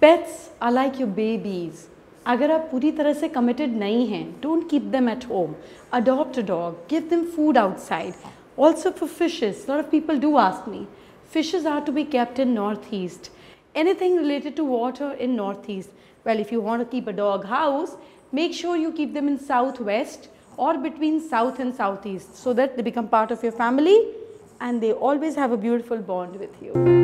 pets are like your babies. अगर आप पूरी तरह से committed नहीं हैं, don't keep them at home. Adopt a dog. Give them food outside. Also for fishes, a lot of people do ask me. Fishes are to be kept in Northeast. Anything related to water in Northeast. Well, if you want to keep a dog house, make sure you keep them in Southwest or between South and Southeast so that they become part of your family and they always have a beautiful bond with you.